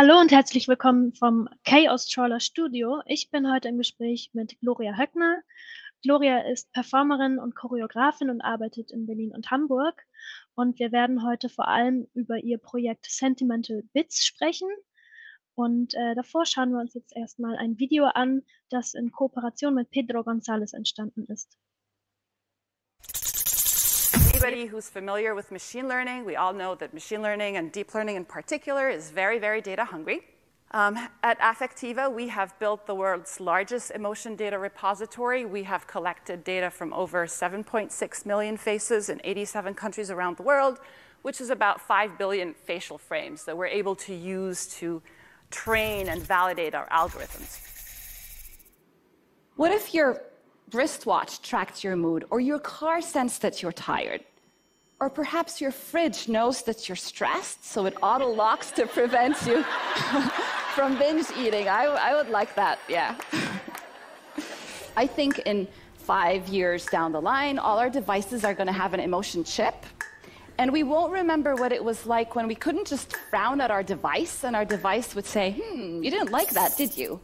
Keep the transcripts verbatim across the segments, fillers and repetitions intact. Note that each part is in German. Hallo und herzlich willkommen vom Chaos Trawler Studio. Ich bin heute im Gespräch mit Gloria Höckner. Gloria ist Performerin und Choreografin und arbeitet in Berlin und Hamburg. Und wir werden heute vor allem über ihr Projekt Sentimental Bits sprechen. Und äh, davor schauen wir uns jetzt erstmal ein Video an, das in Kooperation mit Pedro González entstanden ist. Anybody who's familiar with machine learning, we all know that machine learning and deep learning in particular is very, very data hungry. Um, at Affectiva, we have built the world's largest emotion data repository. We have collected data from over seven point six million faces in eighty-seven countries around the world, which is about five billion facial frames that we're able to use to train and validate our algorithms. What if your wristwatch tracked your mood, or your car sensed that you're tired? Or perhaps your fridge knows that you're stressed, so it auto-locks to prevent you from binge eating. I, I would like that, yeah. I think in five years down the line, all our devices are going to have an emotion chip, and we won't remember what it was like when we couldn't just frown at our device, and our device would say, hmm, you didn't like that, did you?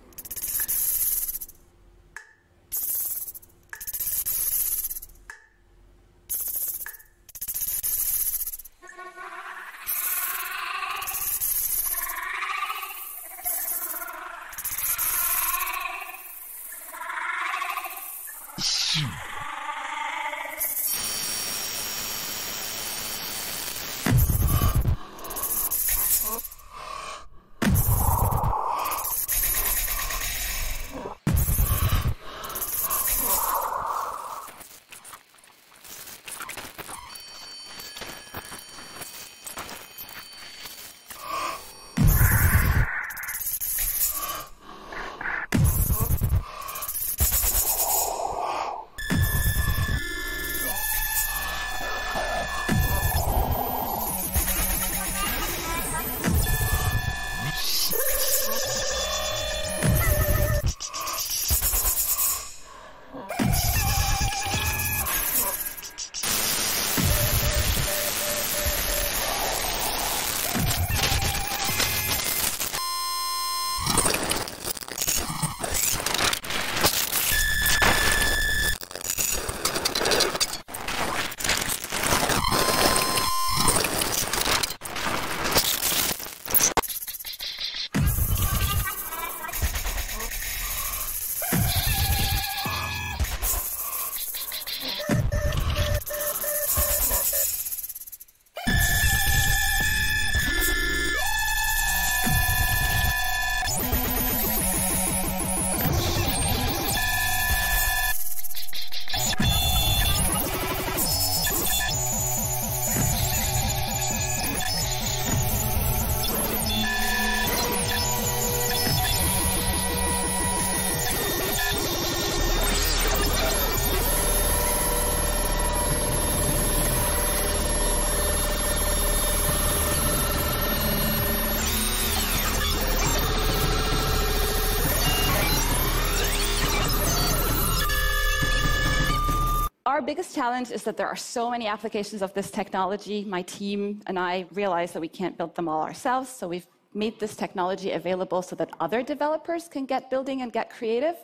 The biggest challenge is that there are so many applications of this technology. My team and I realize that we can't build them all ourselves, so we've made this technology available so that other developers can get building and get creative.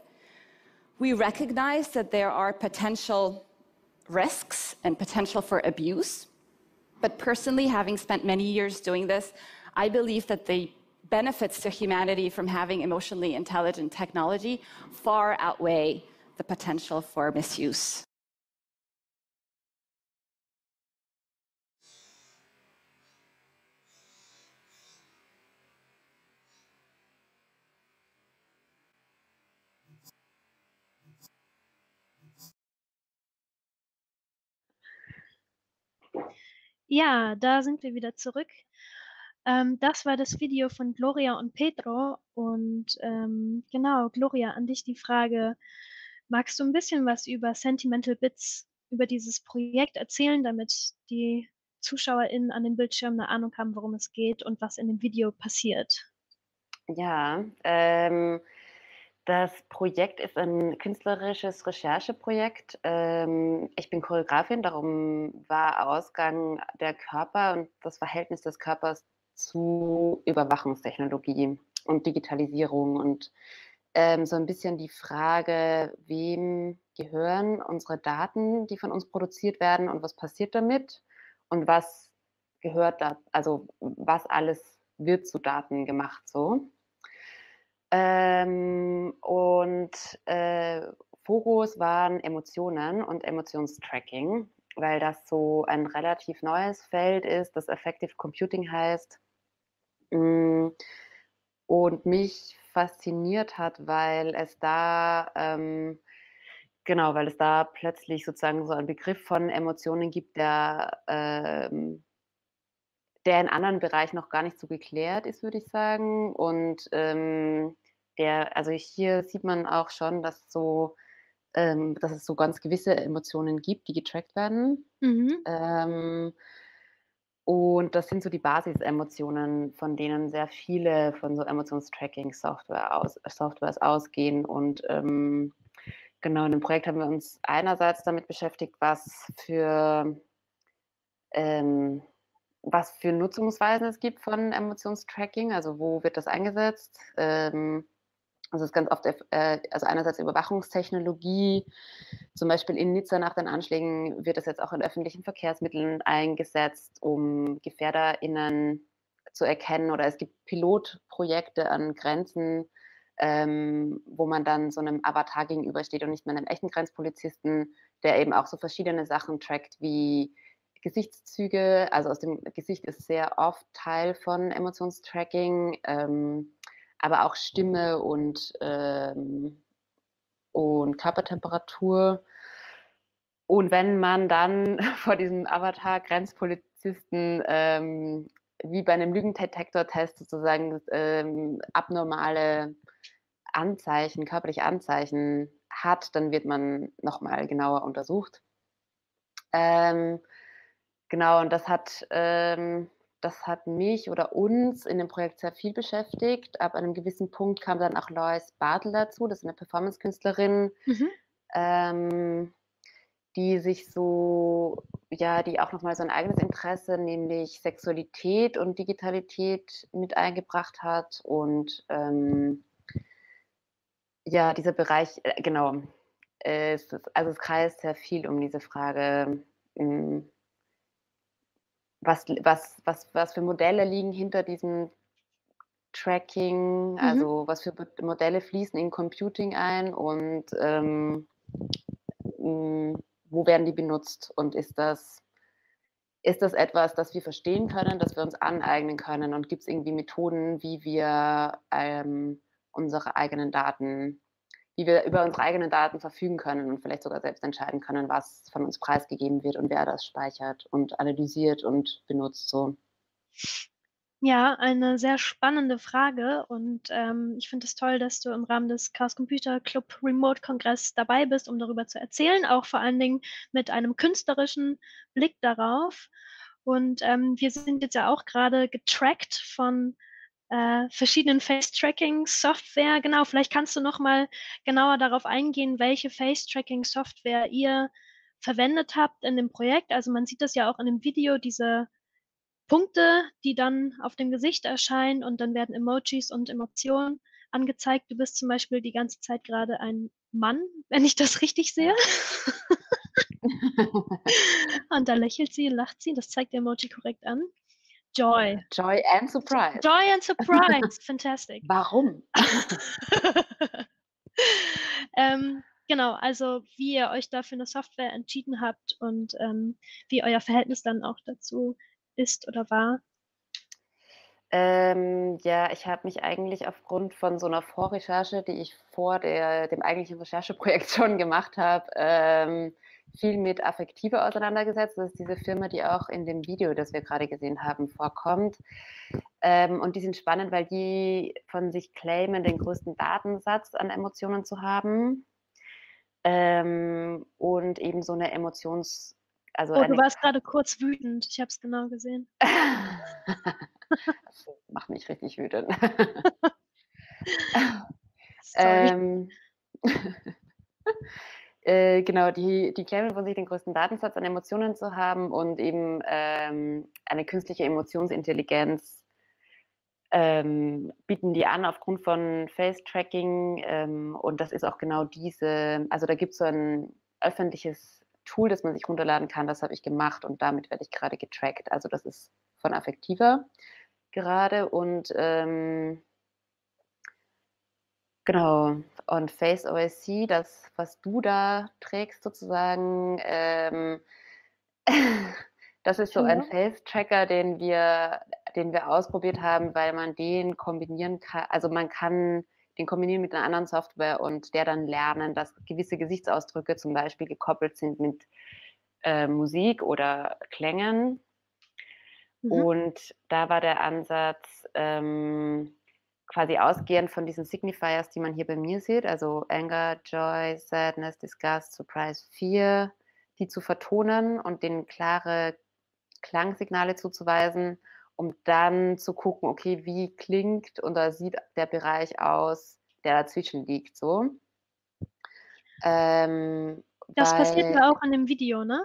We recognize that there are potential risks and potential for abuse, but personally, having spent many years doing this, I believe that the benefits to humanity from having emotionally intelligent technology far outweigh the potential for misuse. Ja, da sind wir wieder zurück. Ähm, das war das Video von Gloria und Pedro. Und ähm, genau, Gloria, an dich die Frage, magst du ein bisschen was über Sentimental Bits, über dieses Projekt erzählen, damit die ZuschauerInnen an den Bildschirmen eine Ahnung haben, worum es geht und was in dem Video passiert? Ja, ähm, das Projekt ist ein künstlerisches Rechercheprojekt. Ich bin Choreografin, darum war Ausgang der Körper und das Verhältnis des Körpers zu Überwachungstechnologie und Digitalisierung und ähm, so ein bisschen die Frage, wem gehören unsere Daten, die von uns produziert werden und was passiert damit und was gehört da, also was alles wird zu Daten gemacht so. Ähm, und äh, Fokus waren Emotionen und Emotionstracking, weil das so ein relativ neues Feld ist, das Affective Computing heißt und mich fasziniert hat, weil es da ähm, genau, weil es da plötzlich sozusagen so einen Begriff von Emotionen gibt, der ähm, der in anderen Bereichen noch gar nicht so geklärt ist, würde ich sagen. Und ähm, der, also hier sieht man auch schon, dass so, ähm, dass es so ganz gewisse Emotionen gibt, die getrackt werden. Mhm. Ähm, und das sind so die Basisemotionen, von denen sehr viele von so Emotionstracking-Software aus, Softwares ausgehen. Und ähm, genau, in dem Projekt haben wir uns einerseits damit beschäftigt, was für ähm, was für Nutzungsweisen es gibt von Emotionstracking, also wo wird das eingesetzt. Ähm, also es ist ganz oft, äh, also einerseits Überwachungstechnologie, zum Beispiel in Nizza nach den Anschlägen wird das jetzt auch in öffentlichen Verkehrsmitteln eingesetzt, um GefährderInnen zu erkennen, oder es gibt Pilotprojekte an Grenzen, ähm, wo man dann so einem Avatar gegenübersteht und nicht mehr einem echten Grenzpolizisten, der eben auch so verschiedene Sachen trackt, wie Gesichtszüge, also aus dem Gesicht ist sehr oft Teil von Emotionstracking, ähm, aber auch Stimme und, ähm, und Körpertemperatur. Und wenn man dann vor diesem Avatar-Grenzpolizisten ähm, wie bei einem Lügendetektor-Test sozusagen ähm, abnormale Anzeichen, körperliche Anzeichen hat, dann wird man nochmal genauer untersucht. Ähm, Genau, und das hat, ähm, das hat mich oder uns in dem Projekt sehr viel beschäftigt. Ab einem gewissen Punkt kam dann auch Lois Bartel dazu, das ist eine Performance-Künstlerin, mhm. ähm, die sich so, ja, die auch nochmal so ein eigenes Interesse, nämlich Sexualität und Digitalität mit eingebracht hat. Und ähm, ja, dieser Bereich, äh, genau, äh, es, also es kreist sehr viel um diese Frage, mh, Was, was, was, was für Modelle liegen hinter diesem Tracking, also mhm. was für Modelle fließen in Computing ein und ähm, wo werden die benutzt und ist das, ist das etwas, das wir verstehen können, das wir uns aneignen können und gibt es irgendwie Methoden, wie wir ähm, unsere eigenen Daten, wie wir über unsere eigenen Daten verfügen können und vielleicht sogar selbst entscheiden können, was von uns preisgegeben wird und wer das speichert und analysiert und benutzt so. Ja, eine sehr spannende Frage und ähm, ich finde es toll, dass du im Rahmen des Chaos Computer Club Remote Kongress dabei bist, um darüber zu erzählen, auch vor allen Dingen mit einem künstlerischen Blick darauf. Und ähm, wir sind jetzt ja auch gerade getrackt von Äh, verschiedenen Face-Tracking-Software. Genau, vielleicht kannst du noch mal genauer darauf eingehen, welche Face-Tracking-Software ihr verwendet habt in dem Projekt. Also man sieht das ja auch in dem Video, diese Punkte, die dann auf dem Gesicht erscheinen und dann werden Emojis und Emotionen angezeigt. Du bist zum Beispiel die ganze Zeit gerade ein Mann, wenn ich das richtig sehe. Und da lächelt sie, lacht sie, das zeigt der Emoji korrekt an. Joy. Joy and Surprise. Joy and Surprise, fantastic. Warum? ähm, genau, also wie ihr euch dafür eine Software entschieden habt und ähm, wie euer Verhältnis dann auch dazu ist oder war. Ähm, ja, ich habe mich eigentlich aufgrund von so einer Vorrecherche, die ich vor der, dem eigentlichen Rechercheprojekt schon gemacht habe, ähm, viel mit Affectiva auseinandergesetzt. Das ist diese Firma, die auch in dem Video, das wir gerade gesehen haben, vorkommt. Ähm, und die sind spannend, weil die von sich claimen, den größten Datensatz an Emotionen zu haben. Ähm, und eben so eine Emotions... Also oh, eine, du warst gerade kurz wütend. Ich habe es genau gesehen. Das macht mich richtig wütend. ähm, Äh, genau, die, die claimen von sich den größten Datensatz an Emotionen zu haben und eben ähm, eine künstliche Emotionsintelligenz ähm, bieten die an aufgrund von Face-Tracking, ähm, und das ist auch genau diese, also da gibt es so ein öffentliches Tool, das man sich runterladen kann, das habe ich gemacht und damit werde ich gerade getrackt. Also das ist von Affectiva gerade und ähm, genau, und Face-O S C, das, was du da trägst sozusagen, ähm, das ist so ein Face-Tracker, den wir, den wir ausprobiert haben, weil man den kombinieren kann, also man kann den kombinieren mit einer anderen Software und der dann lernen, dass gewisse Gesichtsausdrücke zum Beispiel gekoppelt sind mit äh, Musik oder Klängen. Mhm. Und da war der Ansatz, ähm, quasi ausgehend von diesen Signifiers, die man hier bei mir sieht, also Anger, Joy, Sadness, Disgust, Surprise, Fear, die zu vertonen und denen klare Klangsignale zuzuweisen, um dann zu gucken, okay, wie klingt oder sieht der Bereich aus, der dazwischen liegt, so. Ähm, das passiert ja auch in dem Video, ne?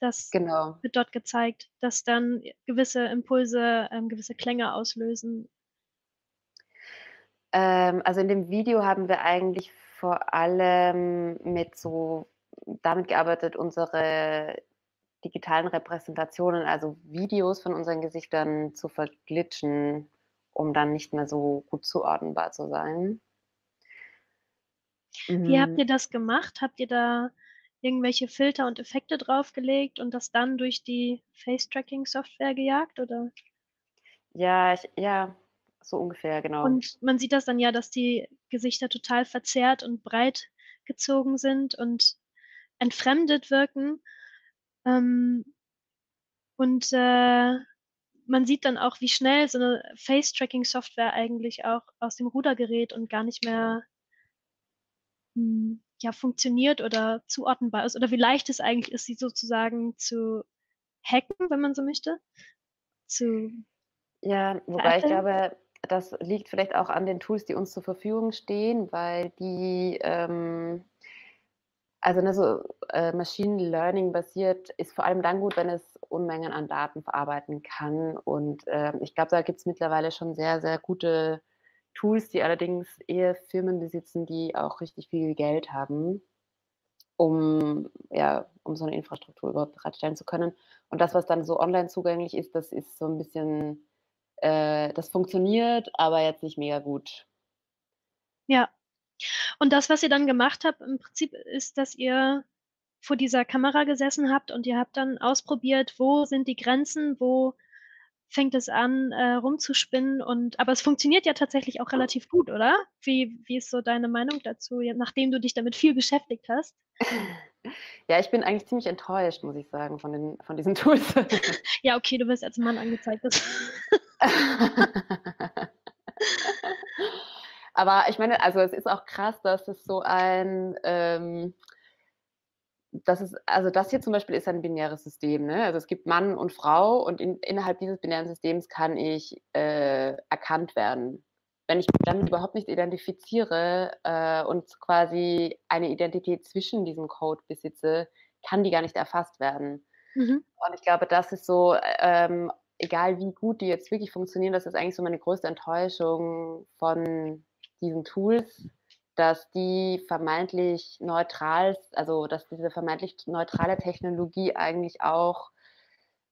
Das genau. wird dort gezeigt, dass dann gewisse Impulse, ähm, gewisse Klänge auslösen. Ähm, also in dem Video haben wir eigentlich vor allem mit so damit gearbeitet, unsere digitalen Repräsentationen, also Videos von unseren Gesichtern zu verglitschen, um dann nicht mehr so gut zuordnenbar zu sein. Wie mhm. habt ihr das gemacht? Habt ihr da irgendwelche Filter und Effekte draufgelegt und das dann durch die Face-Tracking-Software gejagt, oder? Ja, ich, ja, so ungefähr, genau. Und man sieht das dann ja, dass die Gesichter total verzerrt und breit gezogen sind und entfremdet wirken. Ähm, und äh, man sieht dann auch, wie schnell so eine Face-Tracking-Software eigentlich auch aus dem Ruder gerät und gar nicht mehr mh, ja, funktioniert oder zuordnenbar ist. Oder wie leicht es eigentlich ist, sie sozusagen zu hacken, wenn man so möchte. Zu ja, wobei veräppeln. Ich glaube, das liegt vielleicht auch an den Tools, die uns zur Verfügung stehen, weil die... Ähm Also, ne, so, äh, Machine Learning basiert ist vor allem dann gut, wenn es Unmengen an Daten verarbeiten kann. Und äh, ich glaube, da gibt es mittlerweile schon sehr, sehr gute Tools, die allerdings eher Firmen besitzen, die auch richtig viel Geld haben, um, ja, um so eine Infrastruktur überhaupt bereitstellen zu können. Und das, was dann so online zugänglich ist, das ist so ein bisschen, äh, das funktioniert, aber jetzt nicht mega gut. Ja. Und das, was ihr dann gemacht habt, im Prinzip ist, dass ihr vor dieser Kamera gesessen habt und ihr habt dann ausprobiert, wo sind die Grenzen, wo fängt es an, äh, rumzuspinnen. Und, aber es funktioniert ja tatsächlich auch relativ gut, oder? Wie, wie ist so deine Meinung dazu, nachdem du dich damit viel beschäftigt hast? Ja, ich bin eigentlich ziemlich enttäuscht, muss ich sagen, von, den, von diesen Tools. Ja, okay, du wirst als Mann angezeigt. Aber ich meine, also es ist auch krass, dass es so ein, ähm, das ist, also das hier zum Beispiel ist ein binäres System, ne? Also es gibt Mann und Frau und in, innerhalb dieses binären Systems kann ich äh, erkannt werden. Wenn ich damit überhaupt nicht identifiziere äh, und quasi eine Identität zwischen diesem Code besitze, kann die gar nicht erfasst werden. Mhm. Und ich glaube, das ist so, ähm, egal wie gut die jetzt wirklich funktionieren, das ist eigentlich so meine größte Enttäuschung von diesen Tools, dass die vermeintlich neutral, also dass diese vermeintlich neutrale Technologie eigentlich auch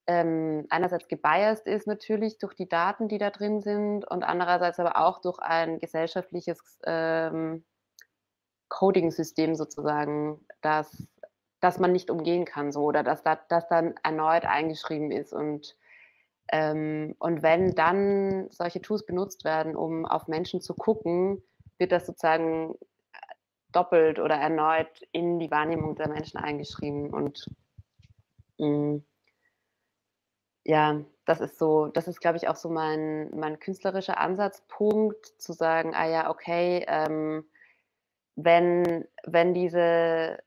ähm, einerseits gebiased ist natürlich durch die Daten, die da drin sind und andererseits aber auch durch ein gesellschaftliches ähm, Coding-System sozusagen, das dass man nicht umgehen kann so, oder dass das dass dann erneut eingeschrieben ist und Ähm, und wenn dann solche Tools benutzt werden, um auf Menschen zu gucken, wird das sozusagen doppelt oder erneut in die Wahrnehmung der Menschen eingeschrieben. Und mh, ja, das ist so, das ist, glaube ich, auch so mein, mein künstlerischer Ansatzpunkt, zu sagen, ah ja, okay, ähm, wenn, wenn, diese,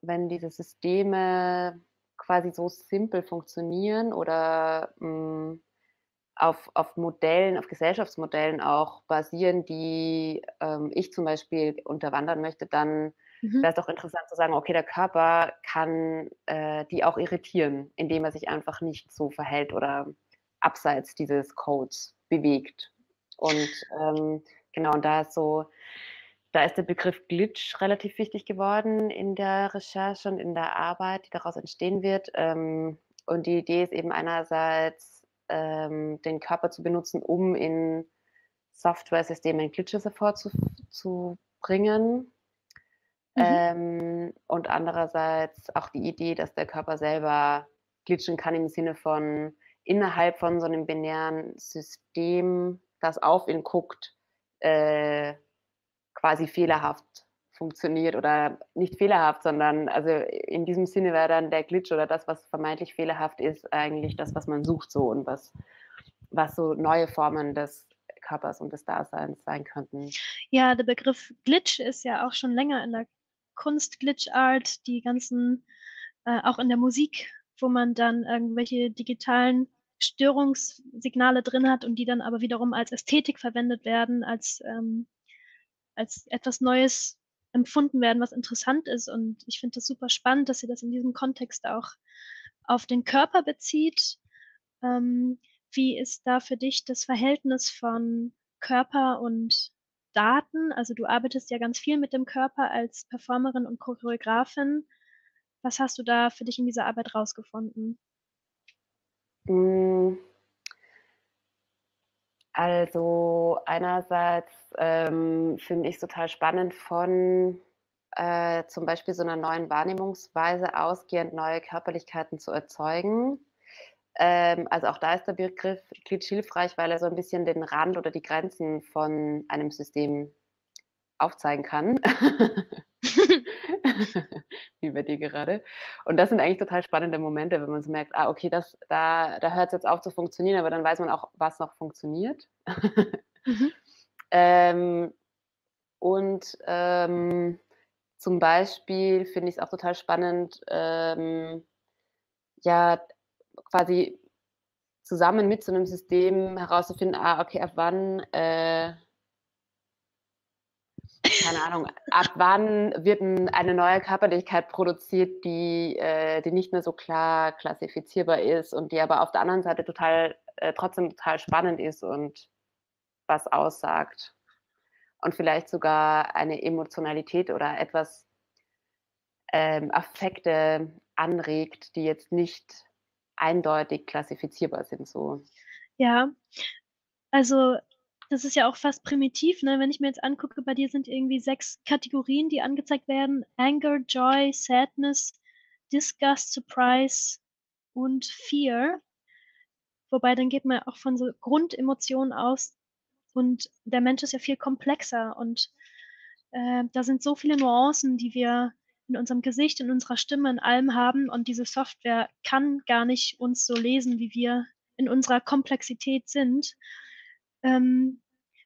wenn diese Systeme quasi so simpel funktionieren oder mh, auf, auf Modellen, auf Gesellschaftsmodellen auch basieren, die ähm, ich zum Beispiel unterwandern möchte, dann mhm. wäre es doch interessant zu sagen, okay, der Körper kann äh, die auch irritieren, indem er sich einfach nicht so verhält oder abseits dieses Codes. bewegt. Und ähm, genau, und da ist so, da ist der Begriff Glitch relativ wichtig geworden in der Recherche und in der Arbeit, die daraus entstehen wird. Ähm, und die Idee ist eben einerseits, ähm, den Körper zu benutzen, um in Software-Systemen Glitches hervorzubringen. Mhm. Ähm, und andererseits auch die Idee, dass der Körper selber glitschen kann im Sinne von innerhalb von so einem binären System, das auf ihn guckt, äh, quasi fehlerhaft funktioniert oder nicht fehlerhaft, sondern also in diesem Sinne wäre dann der Glitch oder das, was vermeintlich fehlerhaft ist, eigentlich das, was man sucht so und was, was so neue Formen des Körpers und des Daseins sein könnten. Ja, der Begriff Glitch ist ja auch schon länger in der Kunst, Glitch-Art, die ganzen, äh, auch in der Musik, wo man dann irgendwelche digitalen Störungssignale drin hat und die dann aber wiederum als Ästhetik verwendet werden, als, ähm, als etwas Neues empfunden werden, was interessant ist. Und ich finde das super spannend, dass sie das in diesem Kontext auch auf den Körper bezieht. Ähm, wie ist da für dich das Verhältnis von Körper und Daten? Also du arbeitest ja ganz viel mit dem Körper als Performerin und Choreografin. Was hast du da für dich in dieser Arbeit rausgefunden? Also einerseits ähm, finde ich es total spannend, von äh, zum Beispiel so einer neuen Wahrnehmungsweise ausgehend neue Körperlichkeiten zu erzeugen. Ähm, also auch da ist der Begriff Glitch hilfreich, weil er so ein bisschen den Rand oder die Grenzen von einem System aufzeigen kann. Wie bei dir gerade. Und das sind eigentlich total spannende Momente, wenn man so merkt, ah, okay, das, da, da hört es jetzt auf zu funktionieren, aber dann weiß man auch, was noch funktioniert. Mhm. ähm, und ähm, zum Beispiel finde ich es auch total spannend, ähm, ja, quasi zusammen mit so einem System herauszufinden, ah, okay, ab wann... Äh, Keine Ahnung, ab wann wird eine neue Körperlichkeit produziert, die, äh, die nicht mehr so klar klassifizierbar ist und die aber auf der anderen Seite total äh, trotzdem total spannend ist und was aussagt. Und vielleicht sogar eine Emotionalität oder etwas ähm, Affekte anregt, die jetzt nicht eindeutig klassifizierbar sind. So. Ja, also... Das ist ja auch fast primitiv, ne? Wenn ich mir jetzt angucke, bei dir sind irgendwie sechs Kategorien, die angezeigt werden. Anger, Joy, Sadness, Disgust, Surprise und Fear. Wobei, dann geht man auch von so Grundemotionen aus und der Mensch ist ja viel komplexer und äh, da sind so viele Nuancen, die wir in unserem Gesicht, in unserer Stimme, in allem haben und diese Software kann gar nicht uns so lesen, wie wir in unserer Komplexität sind. Ähm,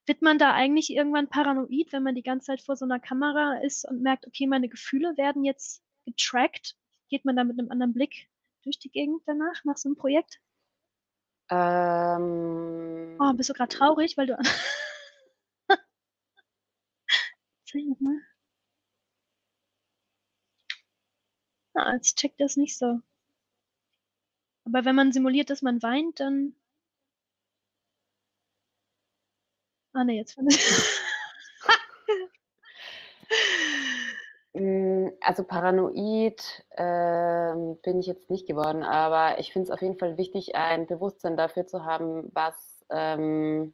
wird man da eigentlich irgendwann paranoid, wenn man die ganze Zeit vor so einer Kamera ist und merkt, okay, meine Gefühle werden jetzt getrackt? Geht man da mit einem anderen Blick durch die Gegend danach, nach so einem Projekt? Ähm, oh, bist du gerade traurig, weil du... Zeig noch mal. Ah, jetzt checkt das nicht so. Aber wenn man simuliert, dass man weint, dann... Ah, ne, jetzt finde ich. Also paranoid äh, bin ich jetzt nicht geworden, aber ich finde es auf jeden Fall wichtig, ein Bewusstsein dafür zu haben, was, ähm,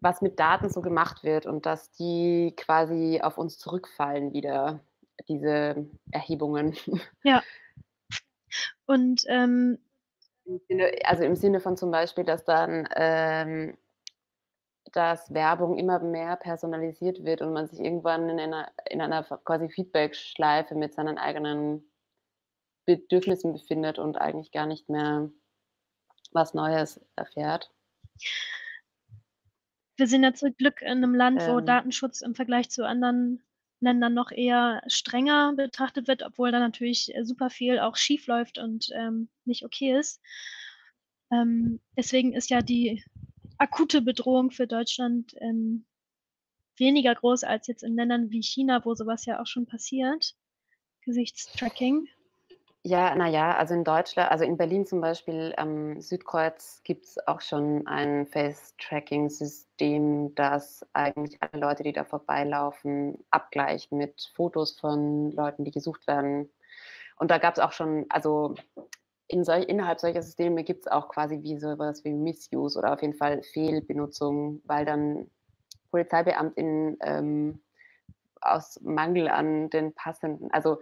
was mit Daten so gemacht wird und dass die quasi auf uns zurückfallen wieder, diese Erhebungen. Ja. Und ähm, im Sinne, also im Sinne von zum Beispiel, dass dann ähm, dass Werbung immer mehr personalisiert wird und man sich irgendwann in einer, in einer quasi Feedback-Schleife mit seinen eigenen Bedürfnissen befindet und eigentlich gar nicht mehr was Neues erfährt. Wir sind ja zum Glück in einem Land, ähm, wo Datenschutz im Vergleich zu anderen Ländern noch eher strenger betrachtet wird, obwohl da natürlich super viel auch schief läuft und ähm, nicht okay ist. Ähm, deswegen ist ja die akute Bedrohung für Deutschland ähm, weniger groß als jetzt in Ländern wie China, wo sowas ja auch schon passiert, Gesichtstracking. Ja, naja, also in Deutschland, also in Berlin zum Beispiel am Südkreuz gibt es auch schon ein Face-Tracking-System, das eigentlich alle Leute, die da vorbeilaufen, abgleicht mit Fotos von Leuten, die gesucht werden. Und da gab es auch schon, also in solch, innerhalb solcher Systeme gibt es auch quasi wie sowas wie Misuse oder auf jeden Fall Fehlbenutzung, weil dann PolizeibeamtInnen ähm, aus Mangel an den passenden, also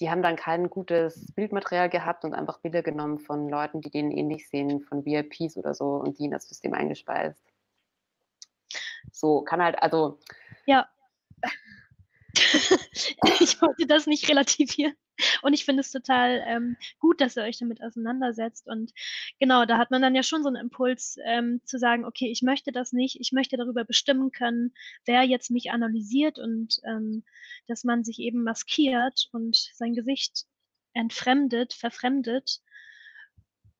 die haben dann kein gutes Bildmaterial gehabt und einfach Bilder genommen von Leuten, die denen ähnlich sehen, von V I Ps oder so, und die in das System eingespeist. So kann halt, also... Ja. Ich wollte das nicht relativieren. Und ich finde es total ähm, gut, dass ihr euch damit auseinandersetzt. Und genau, da hat man dann ja schon so einen Impuls, ähm, zu sagen, okay, ich möchte das nicht, ich möchte darüber bestimmen können, wer jetzt mich analysiert, und ähm, dass man sich eben maskiert und sein Gesicht entfremdet, verfremdet.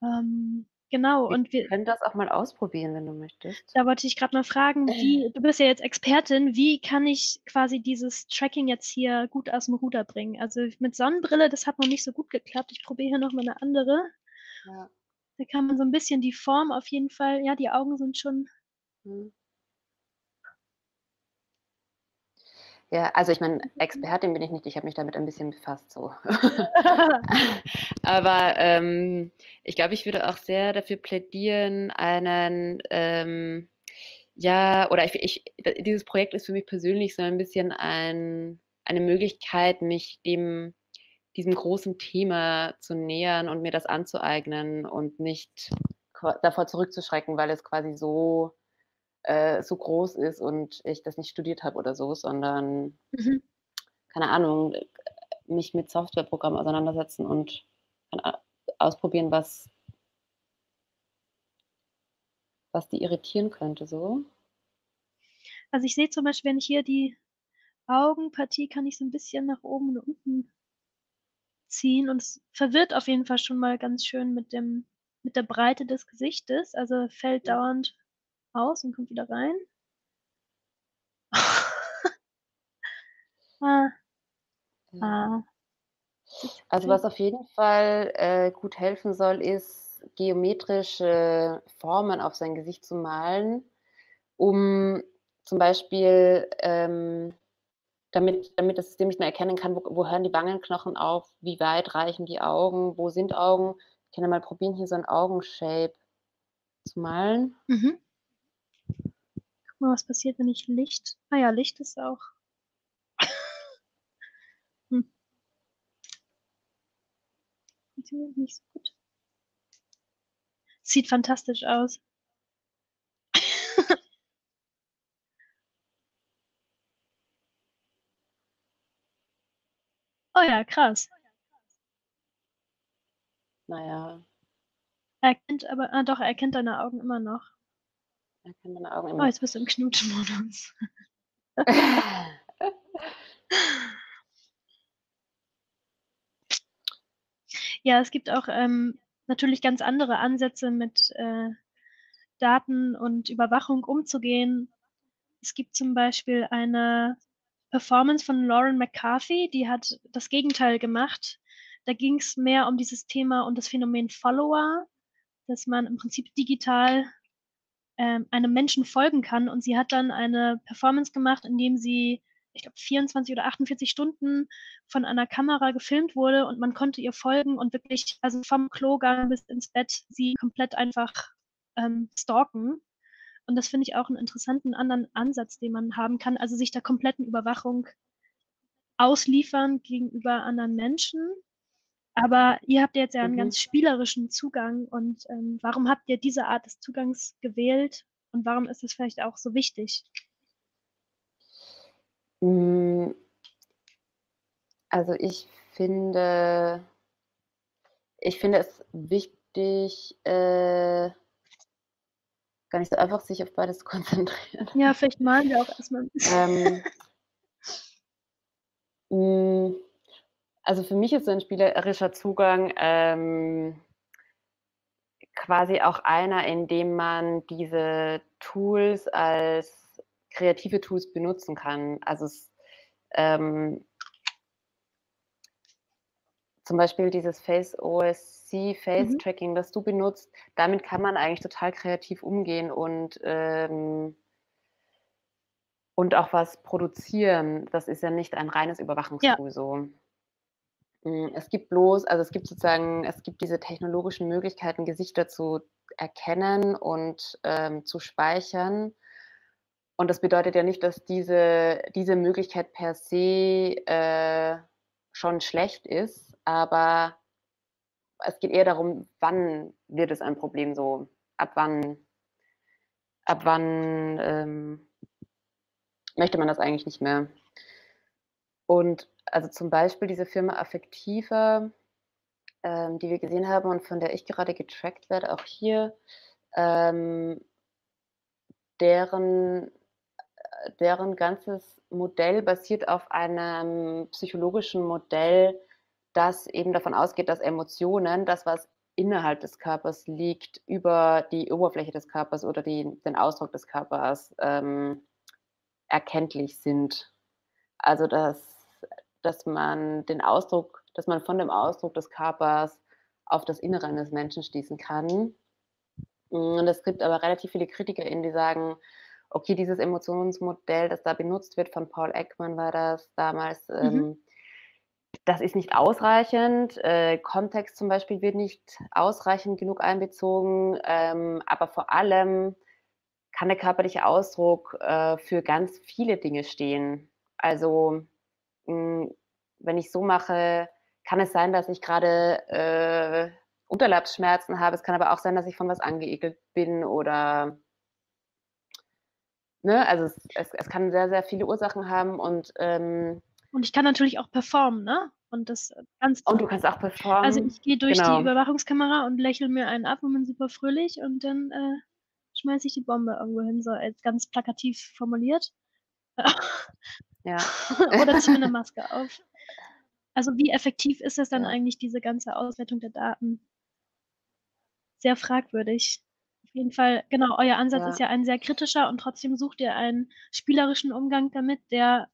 Ähm, genau. Wir und wir können das auch mal ausprobieren, wenn du möchtest. Da wollte ich gerade mal fragen, wie, du bist ja jetzt Expertin, wie kann ich quasi dieses Tracking jetzt hier gut aus dem Ruder bringen? Also mit Sonnenbrille, das hat noch nicht so gut geklappt. Ich probiere hier nochmal eine andere. Ja. Da kann man so ein bisschen die Form auf jeden Fall, ja, die Augen sind schon... Mhm. Ja, also ich meine, Expertin bin ich nicht, ich habe mich damit ein bisschen befasst, so. Aber ähm, ich glaube, ich würde auch sehr dafür plädieren, einen, ähm, ja, oder ich, ich, dieses Projekt ist für mich persönlich so ein bisschen ein, eine Möglichkeit, mich dem, diesem großen Thema zu nähern und mir das anzueignen und nicht davor zurückzuschrecken, weil es quasi so... so groß ist und ich das nicht studiert habe oder so, sondern, mhm. keine Ahnung, mich mit Softwareprogrammen auseinandersetzen und ausprobieren, was, was die irritieren könnte. So. Also ich sehe zum Beispiel, wenn ich hier die Augenpartie, kann ich so ein bisschen nach oben und unten ziehen, und es verwirrt auf jeden Fall schon mal ganz schön mit, dem, mit der Breite des Gesichtes, also fällt ja. dauernd aus und kommt wieder rein. ah. Ah. Also was auf jeden Fall äh, gut helfen soll, ist, geometrische Formen auf sein Gesicht zu malen, um zum Beispiel, ähm, damit, damit das System nicht mehr erkennen kann, wo, wo hören die Wangenknochen auf, wie weit reichen die Augen, wo sind Augen. Ich kann ja mal probieren, hier so ein Augenshape zu malen. Mhm. Mal, was passiert, wenn ich Licht... Ah ja, Licht ist auch... hm. Nicht so gut. Sieht fantastisch aus. Oh ja, krass. Naja. Er erkennt aber... Ah doch, er erkennt deine Augen immer noch. Da kann meine Augen immer. Oh, jetzt bist du im Knutschmodus. Ja, es gibt auch ähm, natürlich ganz andere Ansätze, mit äh, Daten und Überwachung umzugehen. Es gibt zum Beispiel eine Performance von Lauren McCarthy, die hat das Gegenteil gemacht. Da ging es mehr um dieses Thema und das Phänomen Follower, dass man im Prinzip digital einem Menschen folgen kann, und sie hat dann eine Performance gemacht, indem sie, ich glaube, vierundzwanzig oder achtundvierzig Stunden von einer Kamera gefilmt wurde, und man konnte ihr folgen und wirklich, also vom Klogang bis ins Bett, sie komplett einfach ähm, stalken. Und das finde ich auch einen interessanten anderen Ansatz, den man haben kann, also sich der kompletten Überwachung ausliefern gegenüber anderen Menschen. Aber ihr habt jetzt ja einen mhm. ganz spielerischen Zugang, und ähm, warum habt ihr diese Art des Zugangs gewählt und warum ist das vielleicht auch so wichtig? Also ich finde, ich finde es wichtig, äh, gar nicht so einfach, sich auf beides zu konzentrieren. Ja, vielleicht malen wir auch erstmal ein bisschen. Ähm, Also für mich ist so ein spielerischer Zugang ähm, quasi auch einer, in dem man diese Tools als kreative Tools benutzen kann. Also es, ähm, zum Beispiel dieses Face-O S C, Face-Tracking, mhm. was du benutzt, damit kann man eigentlich total kreativ umgehen und, ähm, und auch was produzieren. Das ist ja nicht ein reines Überwachungstool ja. so. Es gibt bloß, also es gibt sozusagen, es gibt diese technologischen Möglichkeiten, Gesichter zu erkennen und ähm, zu speichern. Und das bedeutet ja nicht, dass diese, diese Möglichkeit per se äh, schon schlecht ist, aber es geht eher darum, wann wird es ein Problem so, ab wann, ab wann ähm, möchte man das eigentlich nicht mehr. Und also zum Beispiel diese Firma Affectiva, ähm, die wir gesehen haben und von der ich gerade getrackt werde, auch hier, ähm, deren deren ganzes Modell basiert auf einem psychologischen Modell, das eben davon ausgeht, dass Emotionen, das, was innerhalb des Körpers liegt, über die Oberfläche des Körpers oder die, den Ausdruck des Körpers ähm, erkenntlich sind. Also, dass, dass man den Ausdruck, dass man von dem Ausdruck des Körpers auf das Innere eines Menschen schließen kann. Und es gibt aber relativ viele KritikerInnen, die sagen, okay, dieses Emotionsmodell, das da benutzt wird, von Paul Ekman war das damals, mhm. ähm, das ist nicht ausreichend. Äh, Kontext zum Beispiel wird nicht ausreichend genug einbezogen, ähm, aber vor allem kann der körperliche Ausdruck äh, für ganz viele Dinge stehen. Also mh, wenn ich so mache, kann es sein, dass ich gerade äh, Unterleibsschmerzen habe. Es kann aber auch sein, dass ich von was angeekelt bin oder... Ne? Also es, es, es kann sehr, sehr viele Ursachen haben und ähm, und ich kann natürlich auch performen, ne? Und das ganz Und du kannst auch performen. Also ich gehe durch genau. die Überwachungskamera und lächle mir einen ab und bin super fröhlich und dann äh, schmeiße ich die Bombe irgendwo hin, so als ganz plakativ formuliert. Ja. Oder ziehe mir eine Maske auf. Also wie effektiv ist das dann ja. eigentlich, diese ganze Auswertung der Daten? Sehr fragwürdig. Auf jeden Fall, genau, euer Ansatz ja. ist ja ein sehr kritischer und trotzdem sucht ihr einen spielerischen Umgang damit, der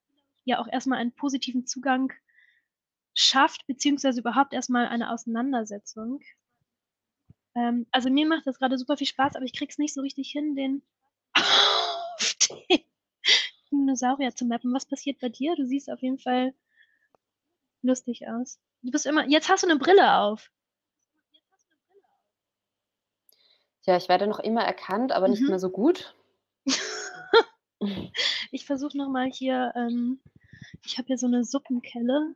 ja auch erstmal einen positiven Zugang schafft, beziehungsweise überhaupt erstmal eine Auseinandersetzung. Ähm, also mir macht das gerade super viel Spaß, aber ich krieg's nicht so richtig hin, den auf den Dinosaurier zu mappen. Was passiert bei dir? Du siehst auf jeden Fall lustig aus. Du bist immer, jetzt hast du eine Brille auf. Ja, ich werde noch immer erkannt, aber nicht mhm. mehr so gut. Ich versuche nochmal hier, ähm, ich habe hier so eine Suppenkelle.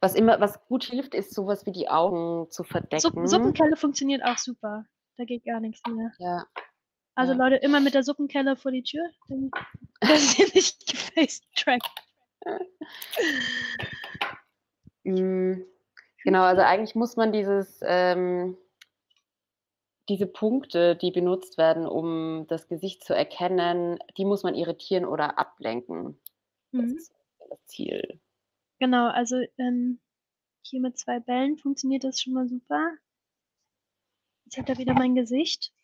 Was immer, was gut hilft, ist sowas wie die Augen zu verdecken. Supp Suppenkelle funktioniert auch super. Da geht gar nichts mehr. Ja. Also ja. Leute, immer mit der Suppenkelle vor die Tür, dann sind ihr nicht gefacetrackt. Genau, also eigentlich muss man dieses... Ähm, diese Punkte, die benutzt werden, um das Gesicht zu erkennen, die muss man irritieren oder ablenken. Das mhm. ist das Ziel. Genau, also ähm, hier mit zwei Bällen funktioniert das schon mal super. Jetzt hat er wieder mein Gesicht.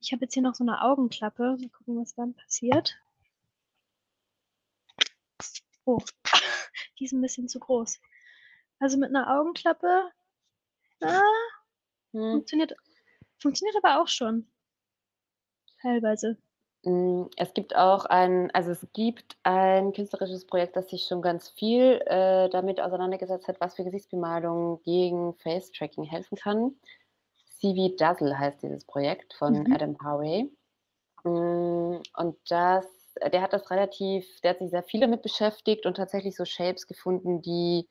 Ich habe jetzt hier noch so eine Augenklappe. Mal gucken, was dann passiert. Oh, die ist ein bisschen zu groß. Also mit einer Augenklappe ah, mhm. funktioniert... Funktioniert aber auch schon. Teilweise. Es gibt auch ein, also es gibt ein künstlerisches Projekt, das sich schon ganz viel äh, damit auseinandergesetzt hat, was für Gesichtsbemalung gegen Face-Tracking helfen kann. C V Dazzle heißt dieses Projekt von mhm. Adam Harvey. Und das, der hat das relativ, der hat sich sehr viel damit beschäftigt und tatsächlich so Shapes gefunden, die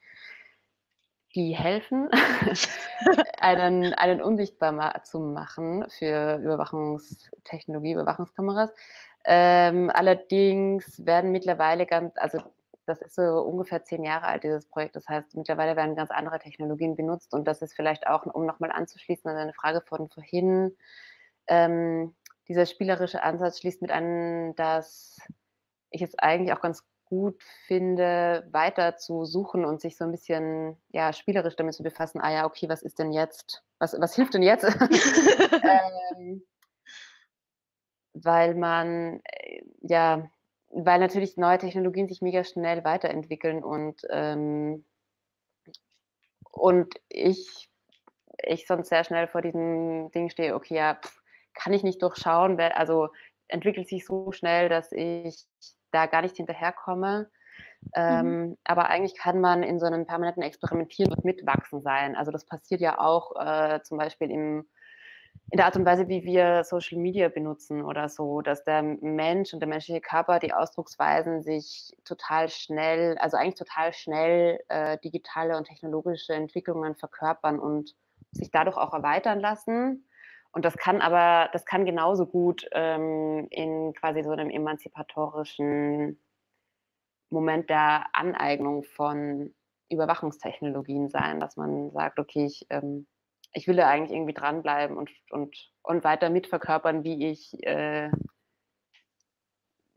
die helfen, einen, einen unsichtbar ma zu machen für Überwachungstechnologie, Überwachungskameras. Ähm, allerdings werden mittlerweile ganz, also das ist so ungefähr zehn Jahre alt, dieses Projekt. Das heißt, mittlerweile werden ganz andere Technologien benutzt. Und das ist vielleicht auch, um nochmal anzuschließen an eine Frage von vorhin, ähm, dieser spielerische Ansatz schließt mit an, dass ich es eigentlich auch ganz gut finde, weiter zu suchen und sich so ein bisschen ja, spielerisch damit zu befassen, ah ja, okay, was ist denn jetzt, was, was hilft denn jetzt? ähm, weil man, äh, ja, weil natürlich neue Technologien sich mega schnell weiterentwickeln und ähm, und ich, ich sonst sehr schnell vor diesem Ding stehe, okay, ja, pff, kann ich nicht durchschauen, also entwickelt sich so schnell, dass ich da gar nicht hinterherkomme. Ähm, mhm. Aber eigentlich kann man in so einem permanenten Experimentieren und Mitwachsen sein. Also das passiert ja auch äh, zum Beispiel im, in der Art und Weise, wie wir Social Media benutzen oder so, dass der Mensch und der menschliche Körper, die Ausdrucksweisen sich total schnell, also eigentlich total schnell äh, digitale und technologische Entwicklungen verkörpern und sich dadurch auch erweitern lassen. Und das kann aber, das kann genauso gut ähm, in quasi so einem emanzipatorischen Moment der Aneignung von Überwachungstechnologien sein, dass man sagt, okay, ich, ähm, ich will da eigentlich irgendwie dranbleiben und, und, und weiter mitverkörpern, wie ich, äh,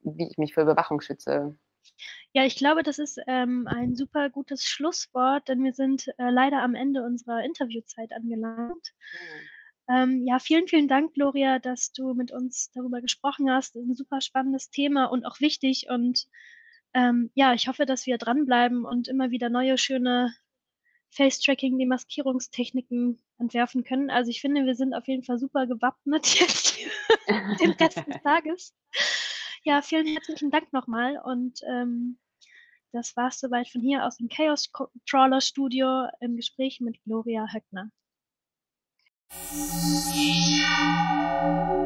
wie ich mich für Überwachung schütze. Ja, ich glaube, das ist ähm, ein super gutes Schlusswort, denn wir sind äh, leider am Ende unserer Interviewzeit angelangt. Mhm. Ähm, ja, vielen, vielen Dank, Gloria, dass du mit uns darüber gesprochen hast. Das ist ein super spannendes Thema und auch wichtig. Und ähm, ja, ich hoffe, dass wir dranbleiben und immer wieder neue, schöne Face-Tracking-Demaskierungstechniken entwerfen können. Also ich finde, wir sind auf jeden Fall super gewappnet jetzt den Rest des Tages. Ja, vielen herzlichen Dank nochmal. Und ähm, das war's soweit von hier aus dem Chaos Trawler Studio im Gespräch mit Gloria Höckner. Yeah.